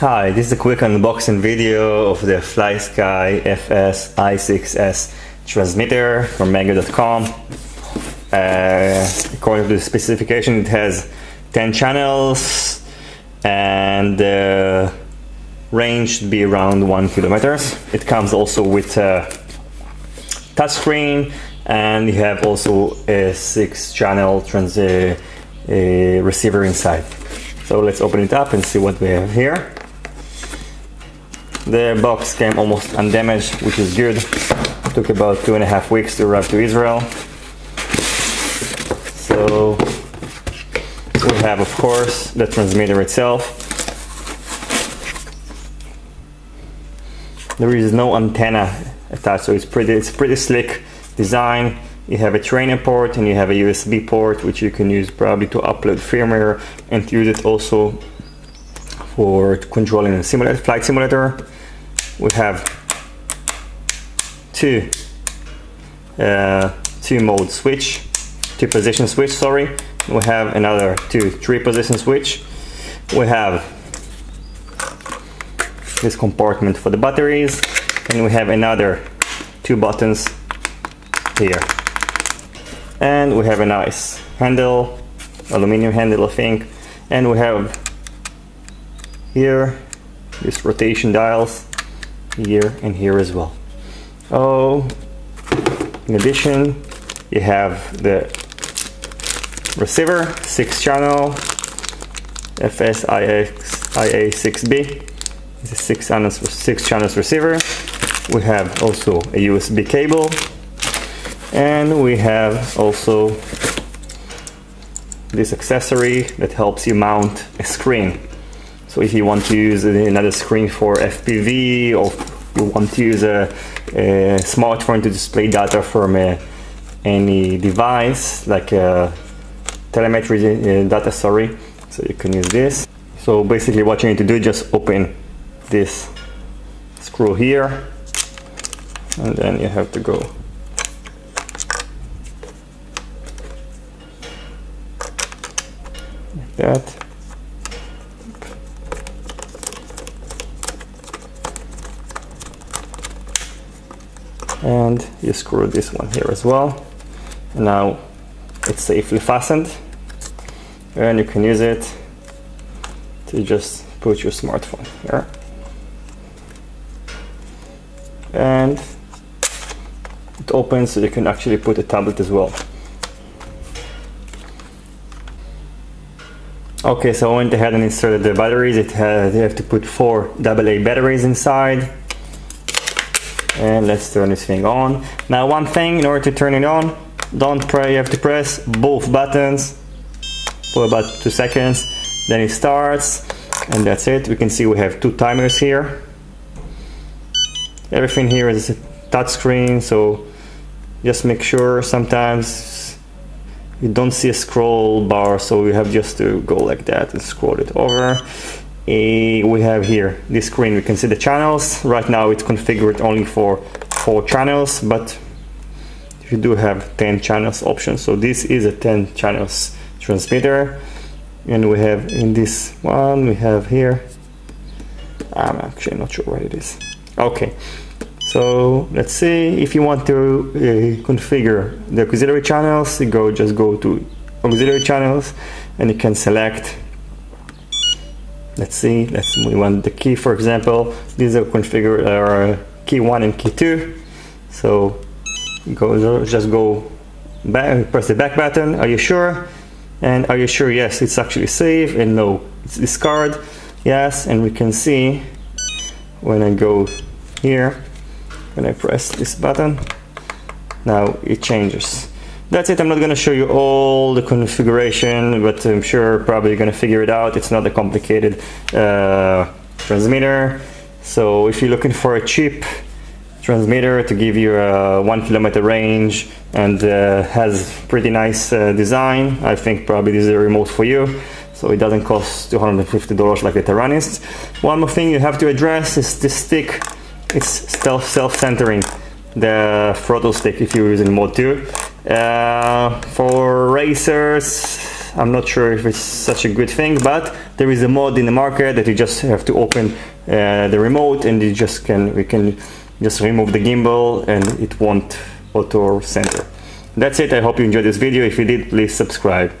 Hi, this is a quick unboxing video of the Flysky FS-i6S transmitter from Mega.com. According to the specification, it has 10 channels and the range should be around 1 kilometer. It comes also with a touchscreen, and you have also a 6-channel receiver inside. So let's open it up and see what we have here. The box came almost undamaged, which is good. It took about 2.5 weeks to arrive to Israel. So we have, of course, the transmitter itself. There is no antenna attached, so it's pretty slick design. You have a trainer port and you have a USB port, which you can use probably to upload firmware and use it also for controlling a flight simulator. We have two position switch. We have another three position switch. We have this compartment for the batteries, and we have another 2 buttons here. And we have a nice handle, aluminum handle I think, and we have here this rotation dials here and here as well. In addition, you have the receiver, 6-channel FSIA6B. It's a 6-channel receiver. We have also a USB cable, and we have also this accessory that helps you mount a screen. So if you want to use another screen for FPV, or you want to use a smartphone to display data from any device, like telemetry data, so you can use this. So basically what you need to do is just open this screw here, and then you have to go like that. And you screw this one here as well. Now it's safely fastened, and you can use it to just put your smartphone here. And it opens, so you can actually put a tablet as well. Okay, so I went ahead and inserted the batteries. You have to put 4 AA batteries inside. And let's turn this thing on. Now, one thing, in order to turn it on, you have to press both buttons for about 2 seconds. Then it starts, and that's it. We can see we have 2 timers here. Everything here is a touch screen, so just make sure sometimes you don't see a scroll bar, so you have just to go like that and scroll it over. We have here this screen. We can see the channels. Right now it's configured only for 4 channels, but you do have 10 channels option. So this is a 10 channels transmitter, and we have in this one, we have here, I'm actually not sure what it is. Okay, so let's see. If you want to configure the auxiliary channels, you just go to auxiliary channels, and you can select. Let's see, we want the key, for example. These are configured, key 1 and key 2. So just go back, press the back button. Are you sure? And are you sure? Yes, it's actually save. And no, it's discard. Yes, and we can see when I go here, when I press this button, now it changes. That's it. I'm not going to show you all the configuration, but I'm sure probably you're going to figure it out. It's not a complicated transmitter. So if you're looking for a cheap transmitter to give you a 1 kilometer range and has pretty nice design, I think probably this is a remote for you. So it doesn't cost $250 like the Taranis. One more thing you have to address is this stick. It's self-centering, the throttle stick, if you're using mode 2. For racers, I'm not sure if it's such a good thing, but there is a mod in the market that you just have to open the remote and you just can just remove the gimbal and it won't auto center. That's it. I hope you enjoyed this video. If you did, please subscribe.